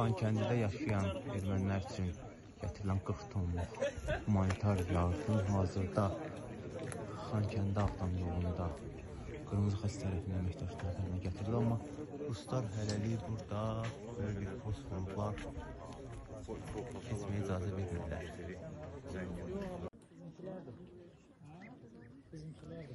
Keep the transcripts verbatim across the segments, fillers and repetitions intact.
Xankəndidə yaşayan ermənilər üçün gətirilən qırx tonluq humanitar yardım hazırda Xankəndi Ağdam yolunda Qırmızı Xəz tərəfindən əməkdaşlarına gətirildi, amma ruslar hələlik burada böyle bir fosforlar keçməyə icazə verirlər. Bizimkiler de.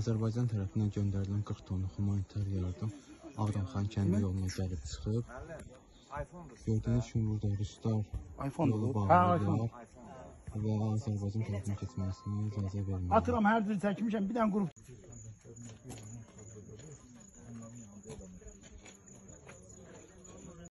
Azərbaycan tərəfindən göndərilən qırx tonluq humanitar yardım Ağdam-Xankəndi yoluna gəlib çıxıb. Gördüyünüz kimi burada ruslar yolu bağlayırlar və Azərbaycan tərəfindən keçməsini icazə vermir. Atıram, hər dil çəkmişəm, bir dənə qrup.